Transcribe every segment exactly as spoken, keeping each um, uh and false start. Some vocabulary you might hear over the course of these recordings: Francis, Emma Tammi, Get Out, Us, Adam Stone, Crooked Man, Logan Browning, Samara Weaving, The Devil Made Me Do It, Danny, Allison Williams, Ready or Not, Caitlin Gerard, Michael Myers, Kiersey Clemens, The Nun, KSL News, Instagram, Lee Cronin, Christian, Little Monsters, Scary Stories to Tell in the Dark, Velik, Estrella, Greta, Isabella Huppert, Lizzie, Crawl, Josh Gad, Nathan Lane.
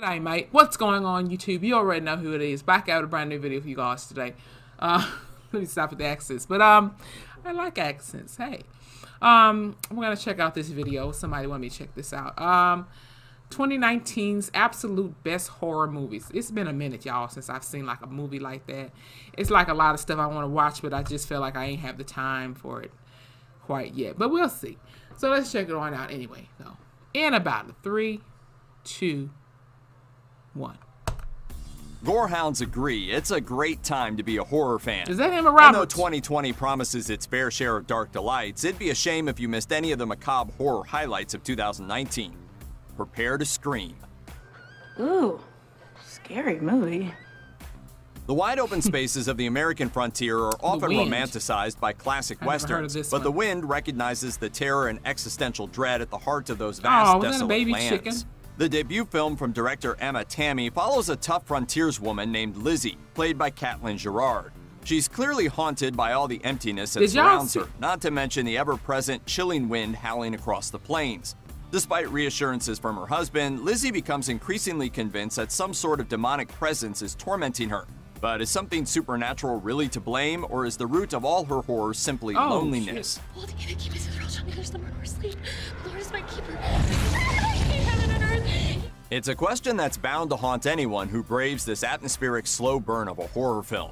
G'day mate, what's going on YouTube? You already know who it is. Back out with a brand new video for you guys today. Uh, let me stop with the accents, but um, I like accents, hey. Um, I'm gonna check out this video. Somebody want me to check this out. Um, twenty nineteen's absolute best horror movies. It's been a minute y'all since I've seen like a movie like that. It's like a lot of stuff I wanna watch, but I just feel like I ain't have the time for it quite yet, but we'll see. So let's check it on out anyway though. In about the three, two, one. Gorehounds agree it's a great time to be a horror fan. Is that Emma Roberts? Although twenty twenty promises its fair share of dark delights, it'd be a shame if you missed any of the macabre horror highlights of two thousand nineteen. Prepare to scream. Ooh, scary movie. The wide open spaces of the American frontier are often romanticized by classic westerns, but one. The Wind recognizes the terror and existential dread at the heart of those vast oh, desolate baby lands. Chicken? The debut film from director Emma Tammi follows a tough frontierswoman named Lizzie, played by Caitlin Gerard. She's clearly haunted by all the emptiness that Did surrounds her, not to mention the ever-present chilling wind howling across the plains. Despite reassurances from her husband, Lizzie becomes increasingly convinced that some sort of demonic presence is tormenting her. But is something supernatural really to blame, or is the root of all her horror simply oh, loneliness? Shit. Holding in a keep is a thrall shall make her slumber or sleep. The Lord is my keeper. It's a question that's bound to haunt anyone who braves this atmospheric slow burn of a horror film.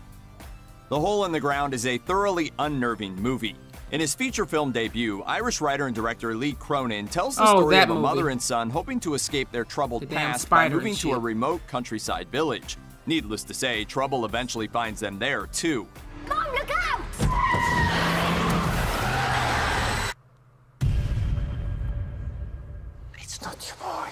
The Hole in the Ground is a thoroughly unnerving movie. In his feature film debut, Irish writer and director Lee Cronin tells the oh, story of a movie. mother and son hoping to escape their troubled the past by moving to a remote countryside village. Needless to say, trouble eventually finds them there, too. Mom, look out! It's not your boy.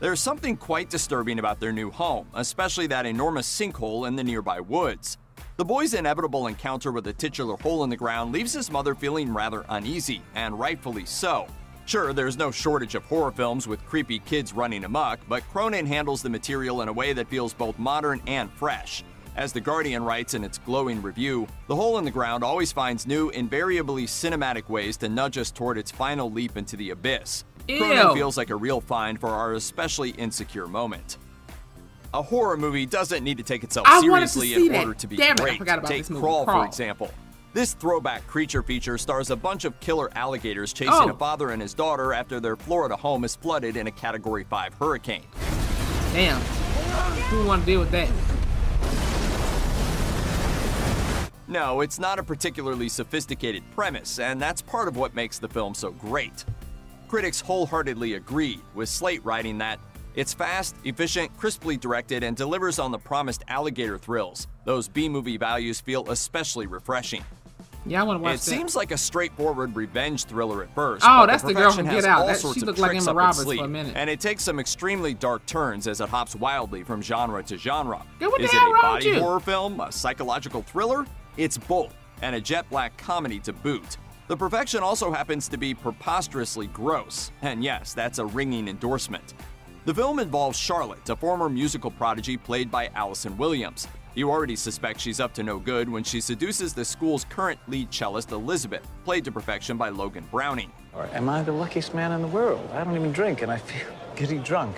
There's something quite disturbing about their new home, especially that enormous sinkhole in the nearby woods. The boy's inevitable encounter with the titular hole in the ground leaves his mother feeling rather uneasy, and rightfully so. Sure, there's no shortage of horror films with creepy kids running amok, but Cronin handles the material in a way that feels both modern and fresh. As The Guardian writes in its glowing review, The Hole in the Ground always finds new, invariably cinematic ways to nudge us toward its final leap into the abyss. Cronin feels like a real find for our especially insecure moment. A horror movie doesn't need to take itself I seriously in order that. to be Damn great. It, I forgot about take this movie. Crawl, Crawl, for example. This throwback creature feature stars a bunch of killer alligators chasing oh. a father and his daughter after their Florida home is flooded in a Category five hurricane. Damn. Who want to deal with that? No, it's not a particularly sophisticated premise, and that's part of what makes the film so great. Critics wholeheartedly agreed, with Slate writing that it's fast, efficient, crisply directed, and delivers on the promised alligator thrills. Those B-movie values feel especially refreshing. Yeah, I want to watch it. It seems like a straightforward revenge thriller at first. Oh, that's the girl from Get Out. That, she looked like Emma Roberts for a minute. And it takes some extremely dark turns as it hops wildly from genre to genre. Is it a body horror film, a psychological thriller? It's both, and a jet black comedy to boot. The perfection also happens to be preposterously gross, and yes, that's a ringing endorsement. The film involves Charlotte, a former musical prodigy played by Allison Williams. You already suspect she's up to no good when she seduces the school's current lead cellist, Elizabeth, played to perfection by Logan Browning. Or am I the luckiest man in the world? I don't even drink, and I feel giddy drunk.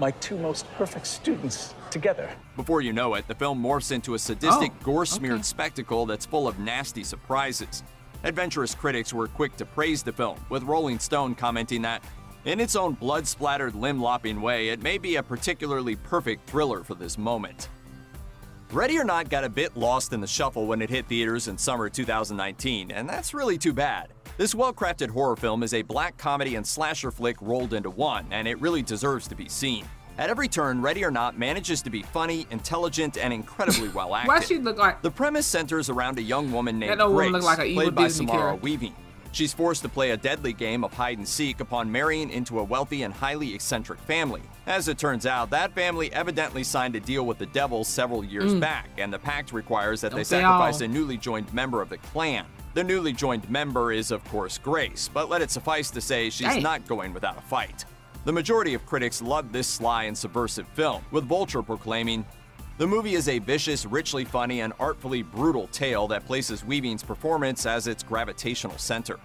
My two most perfect students together. Before you know it, the film morphs into a sadistic, oh, gore-smeared okay. spectacle that's full of nasty surprises. Adventurous critics were quick to praise the film, with Rolling Stone commenting that, in its own blood-splattered, limb-lopping way, it may be a particularly perfect thriller for this moment. Ready or Not got a bit lost in the shuffle when it hit theaters in summer two thousand nineteen, and that's really too bad. This well-crafted horror film is a black comedy and slasher flick rolled into one, and it really deserves to be seen. At every turn, Ready or Not manages to be funny, intelligent, and incredibly well acted. Why she look like the premise centers around a young woman named Grace, like played by Disney Samara character. Weaving. She's forced to play a deadly game of hide and seek upon marrying into a wealthy and highly eccentric family. As it turns out, that family evidently signed a deal with the devil several years mm. back, and the pact requires that Don't they sacrifice they a newly joined member of the clan. The newly joined member is, of course, Grace, but let it suffice to say she's Dang. not going without a fight. The majority of critics loved this sly and subversive film, with Vulture proclaiming, "The movie is a vicious, richly funny, and artfully brutal tale that places Weaving's performance as its gravitational center."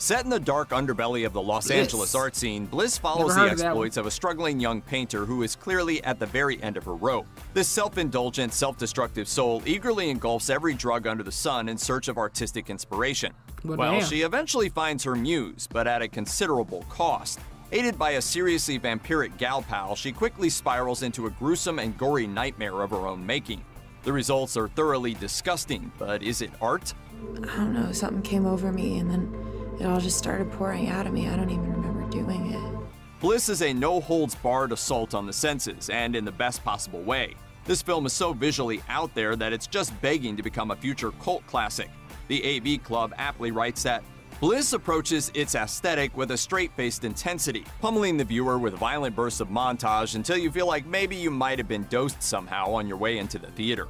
Set in the dark underbelly of the Los Bliss. Angeles art scene, Bliss follows the exploits of, of a struggling young painter who is clearly at the very end of her rope. This self-indulgent, self-destructive soul eagerly engulfs every drug under the sun in search of artistic inspiration. What well, man. She eventually finds her muse, but at a considerable cost. Aided by a seriously vampiric gal pal, she quickly spirals into a gruesome and gory nightmare of her own making. The results are thoroughly disgusting, but is it art? I don't know, something came over me and then it all just started pouring out of me. I don't even remember doing it. Bliss is a no-holds-barred assault on the senses, and in the best possible way. This film is so visually out there that it's just begging to become a future cult classic. The A V Club aptly writes that, Bliss approaches its aesthetic with a straight-faced intensity, pummeling the viewer with violent bursts of montage until you feel like maybe you might have been dosed somehow on your way into the theater.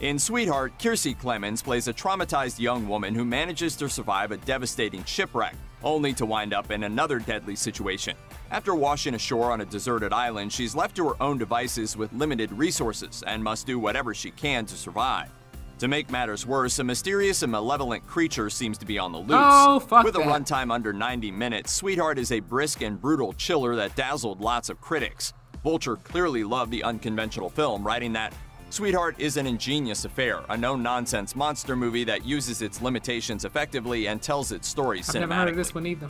In Sweetheart, Kiersey Clemens plays a traumatized young woman who manages to survive a devastating shipwreck, only to wind up in another deadly situation. After washing ashore on a deserted island, she's left to her own devices with limited resources and must do whatever she can to survive. To make matters worse, a mysterious and malevolent creature seems to be on the loose. Oh, fuck With that. a runtime under ninety minutes, Sweetheart is a brisk and brutal chiller that dazzled lots of critics. Vulture clearly loved the unconventional film, writing that, Sweetheart is an ingenious affair, a no-nonsense monster movie that uses its limitations effectively and tells its story cinematically. I've never heard of this one either.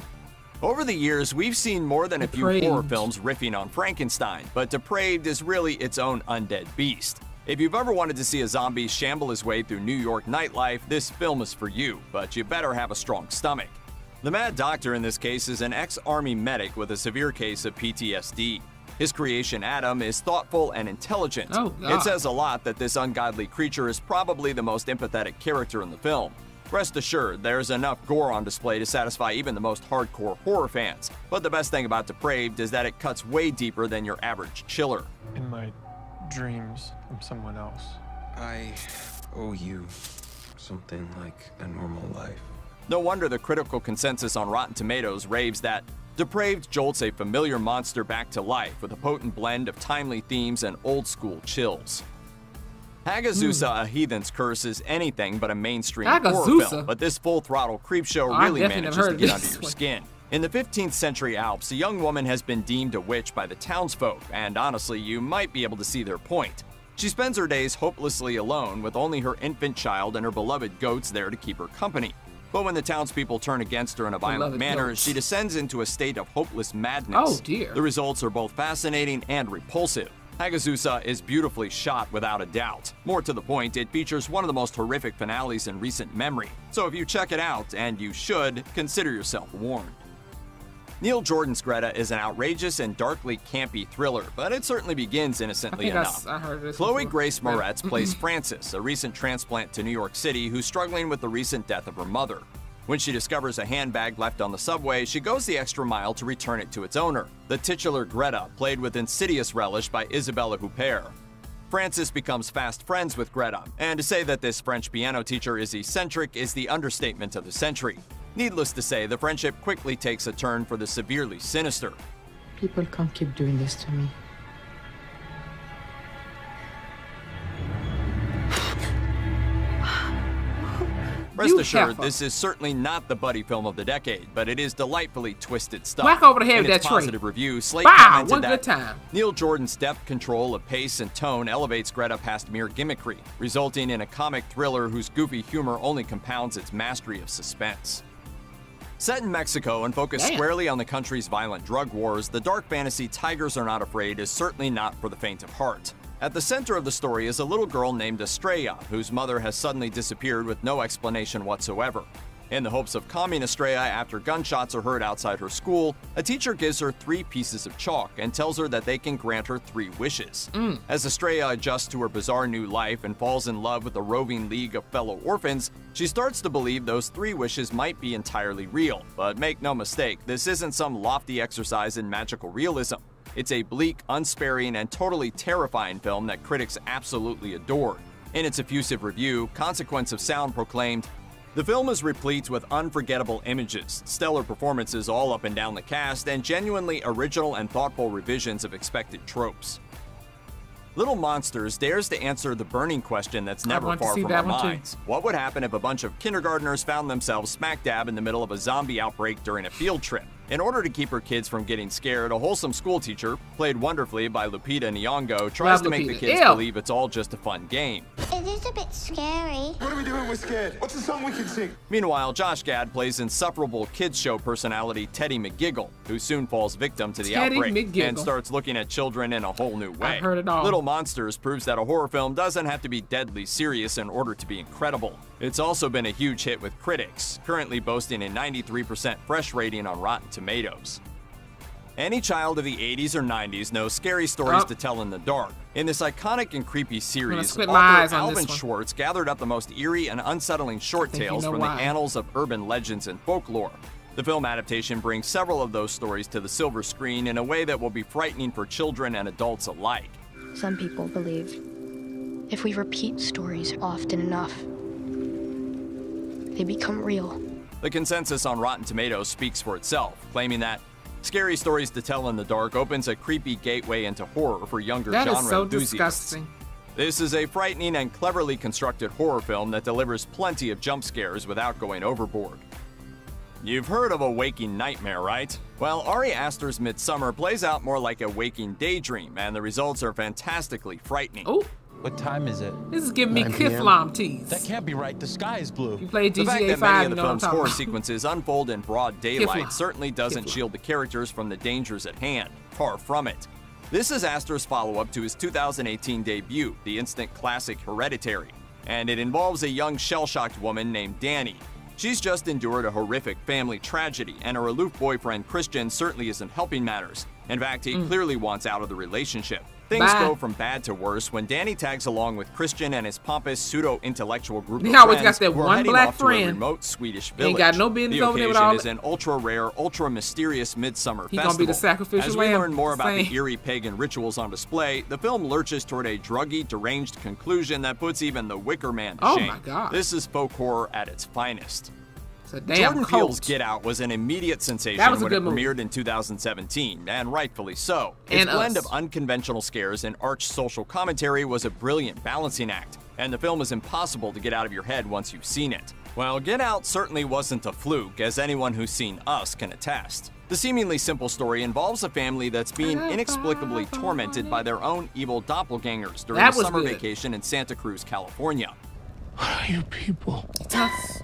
Over the years, we've seen more than Depraved. a few horror films riffing on Frankenstein, but Depraved is really its own undead beast. If you've ever wanted to see a zombie shamble his way through New York nightlife, this film is for you, but you better have a strong stomach. The mad doctor in this case is an ex-army medic with a severe case of P T S D. His creation, Adam, is thoughtful and intelligent. Oh, it says a lot that this ungodly creature is probably the most empathetic character in the film. Rest assured, there's enough gore on display to satisfy even the most hardcore horror fans. But the best thing about Depraved is that it cuts way deeper than your average chiller. In my dreams, I'm someone else. I owe you something like a normal life. No wonder the critical consensus on Rotten Tomatoes raves that Depraved jolts a familiar monster back to life with a potent blend of timely themes and old-school chills. Hagazusa, mm. A Heathen's Curse is anything but a mainstream Hagazusa. horror film, but this full-throttle creepshow oh, really manages to get under your one. skin. In the fifteenth century Alps, a young woman has been deemed a witch by the townsfolk, and honestly, you might be able to see their point. She spends her days hopelessly alone with only her infant child and her beloved goats there to keep her company. But when the townspeople turn against her in a violent manner, goats. she descends into a state of hopeless madness. Oh dear. The results are both fascinating and repulsive. Hagazusa is beautifully shot without a doubt. More to the point, it features one of the most horrific finales in recent memory. So if you check it out, and you should, consider yourself warned. Neil Jordan's Greta is an outrageous and darkly campy thriller, but it certainly begins innocently enough. I, I heard this Chloe before. Grace Moretz plays Francis, a recent transplant to New York City who's struggling with the recent death of her mother. When she discovers a handbag left on the subway, she goes the extra mile to return it to its owner, the titular Greta, played with insidious relish by Isabella Huppert. Francis becomes fast friends with Greta, and to say that this French piano teacher is eccentric is the understatement of the century. Needless to say, the friendship quickly takes a turn for the severely sinister. People can't keep doing this to me. Rest assured, this is certainly not the buddy film of the decade, but it is delightfully twisted stuff. Whack over the head with that tree. In its positive review, Slate commented that Neil Jordan's deft control of pace and tone elevates Greta past mere gimmickry, resulting in a comic thriller whose goofy humor only compounds its mastery of suspense. Set in Mexico and focused Damn. squarely on the country's violent drug wars, the dark fantasy Tigers Are Not Afraid is certainly not for the faint of heart. At the center of the story is a little girl named Estrella, whose mother has suddenly disappeared with no explanation whatsoever. In the hopes of calming Estrella after gunshots are heard outside her school, a teacher gives her three pieces of chalk and tells her that they can grant her three wishes. Mm. As Estrella adjusts to her bizarre new life and falls in love with a roving league of fellow orphans, she starts to believe those three wishes might be entirely real. But make no mistake, this isn't some lofty exercise in magical realism. It's a bleak, unsparing, and totally terrifying film that critics absolutely adored. In its effusive review, Consequence of Sound proclaimed, "The film is replete with unforgettable images, stellar performances all up and down the cast, and genuinely original and thoughtful revisions of expected tropes." Little Monsters dares to answer the burning question that's never far from our minds. What would happen if a bunch of kindergartners found themselves smack dab in the middle of a zombie outbreak during a field trip? In order to keep her kids from getting scared, a wholesome school teacher, played wonderfully by Lupita Nyong'o, tries Love to make Lupita. the kids Ew. believe it's all just a fun game. It is a bit scary. What are we doing? We're scared. What's a song we can sing? Meanwhile, Josh Gad plays insufferable kids show personality Teddy McGiggle, who soon falls victim to the Teddy outbreak McGiggle. and starts looking at children in a whole new way. I've heard it all. Little Monsters proves that a horror film doesn't have to be deadly serious in order to be incredible. It's also been a huge hit with critics, currently boasting a ninety-three percent fresh rating on Rotten Tomatoes. Tomatoes. Any child of the eighties or nineties knows scary stories oh. to tell in the dark. In this iconic and creepy series, author Alvin on Schwartz gathered up the most eerie and unsettling short tales you know from why. the annals of urban legends and folklore. The film adaptation brings several of those stories to the silver screen in a way that will be frightening for children and adults alike. Some people believe if we repeat stories often enough, they become real. The consensus on Rotten Tomatoes speaks for itself, claiming that Scary Stories to Tell in the Dark opens a creepy gateway into horror for younger that genre is so enthusiasts. Disgusting. This is a frightening and cleverly constructed horror film that delivers plenty of jump scares without going overboard. You've heard of a waking nightmare, right? Well, Ari Aster's Midsummer plays out more like a waking daydream, and the results are fantastically frightening. Ooh. What time is it? This is giving me Kiflam tease. That can't be right. The sky is blue. You play G T A five, the fact that many of the film's horror sequences unfold in broad daylight Kiflam. certainly doesn't Kiflam. shield the characters from the dangers at hand. Far from it. This is Aster's follow-up to his two thousand eighteen debut, the instant classic Hereditary, and it involves a young shell-shocked woman named Danny. She's just endured a horrific family tragedy, and her aloof boyfriend Christian certainly isn't helping matters. In fact, he mm. clearly wants out of the relationship. Things Bye. go from bad to worse when Danny tags along with Christian and his pompous pseudo-intellectual group of friends got that who one black friend. to a remote Swedish village. Ain't got no business over there with all. The occasion is an ultra-rare, ultra-mysterious Midsummer he Festival. Gonna be the sacrificial As we learn more about Same. the eerie pagan rituals on display, the film lurches toward a druggy, deranged conclusion that puts even the Wicker Man to oh shame. My God. This is folk horror at its finest. Jordan Peele's Get Out was an immediate sensation when it premiered in two thousand seventeen, and rightfully so. Its blend of unconventional scares and arch social commentary was a brilliant balancing act, and the film is impossible to get out of your head once you've seen it. Well, Get Out certainly wasn't a fluke, as anyone who's seen Us can attest. The seemingly simple story involves a family that's being inexplicably tormented by their own evil doppelgangers during a summer vacation in Santa Cruz, California. What are you people? It's us.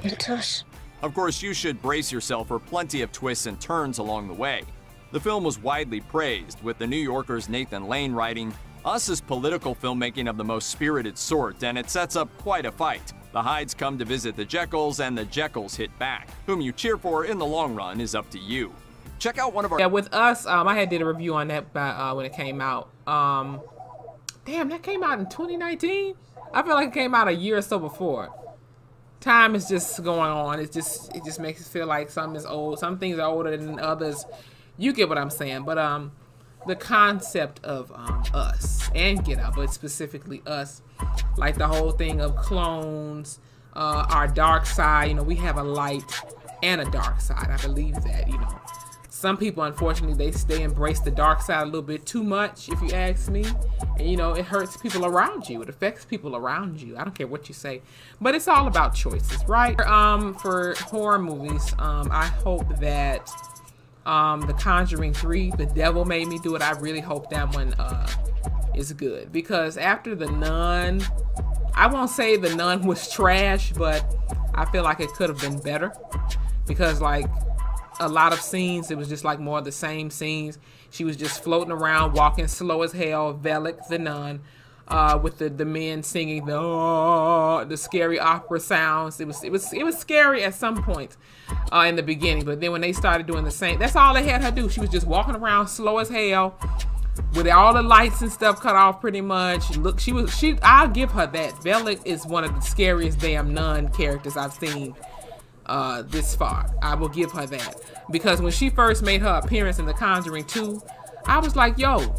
It's us. Of course, you should brace yourself for plenty of twists and turns along the way. The film was widely praised, with The New Yorker's Nathan Lane writing, "Us is political filmmaking of the most spirited sort, and it sets up quite a fight. The Hydes come to visit the Jekylls, and the Jekylls hit back. Whom you cheer for in the long run is up to you." Check out one of our- Yeah, with Us, um, I had did a review on that by, uh, when it came out. Um, damn, that came out in twenty nineteen? I feel like it came out a year or so before. Time is just going on. It just it just makes it feel like something is old. Some things are older than others. You get what I'm saying. But um, the concept of um, Us and Get Out, but specifically Us, like the whole thing of clones, uh, our dark side. You know, we have a light and a dark side. I believe that. You know, some people unfortunately they they embrace the dark side a little bit too much, if you ask me. And you know, it hurts people around you. It affects people around you. I don't care what you say, but it's all about choices, right? Um, for horror movies, um, I hope that um, The Conjuring three, The Devil Made Me Do It. I really hope that one uh, is good, because after The Nun, I won't say The Nun was trash, but I feel like it could have been better, because like a lot of scenes, it was just like more of the same scenes. She was just floating around, walking slow as hell, Velik, the nun, uh, with the, the men singing the oh, the scary opera sounds. It was it was it was scary at some point uh, in the beginning, but then when they started doing the same, that's all they had her do. She was just walking around slow as hell, with all the lights and stuff cut off, pretty much. Look, she was she. I'll give her that. Velik is one of the scariest damn nun characters I've seen. Uh, this far. I will give her that, because when she first made her appearance in The Conjuring two, I was like, yo,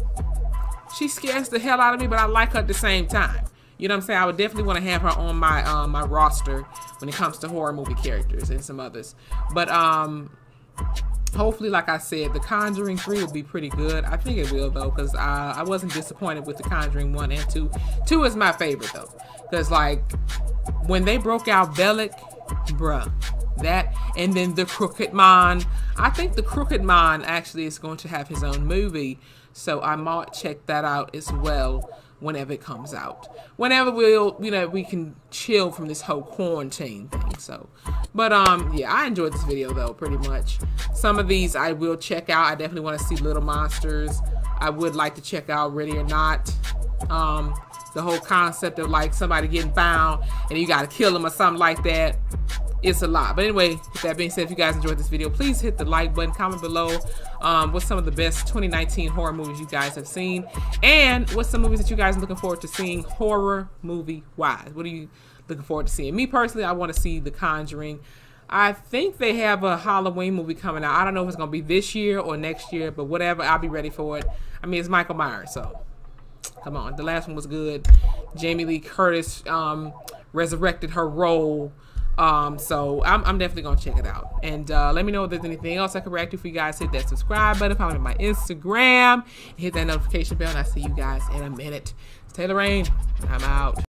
she scares the hell out of me, but I like her at the same time. You know what I'm saying? I would definitely want to have her on my uh, my roster when it comes to horror movie characters and some others. But um, hopefully, like I said, The Conjuring three will be pretty good. I think it will, though, because I, I wasn't disappointed with The Conjuring one and two. two is my favorite, though, because, like, when they broke out Velik, bruh, that, and then The Crooked Man. I think The Crooked Man actually is going to have his own movie, so I might check that out as well whenever it comes out. Whenever we'll, you know, we can chill from this whole quarantine thing, so. But, um, yeah, I enjoyed this video, though, pretty much. Some of these I will check out. I definitely want to see Little Monsters. I would like to check out Ready or Not. Um, the whole concept of, like, somebody getting found and you got to kill them or something like that. It's a lot. But anyway, with that being said, if you guys enjoyed this video, please hit the like button, comment below um, what's some of the best twenty nineteen horror movies you guys have seen, and what's some movies that you guys are looking forward to seeing horror movie-wise. What are you looking forward to seeing? Me personally, I want to see The Conjuring. I think they have a Halloween movie coming out. I don't know if it's going to be this year or next year, but whatever, I'll be ready for it. I mean, it's Michael Myers, so come on. The last one was good. Jamie Lee Curtis um, resurrected her role. Um, so I'm, I'm definitely going to check it out. And uh, let me know if there's anything else I can react to for you guys. Hit that subscribe button, follow me on my Instagram, hit that notification bell, and I'll see you guys in a minute. It's Taylor Rain, I'm out.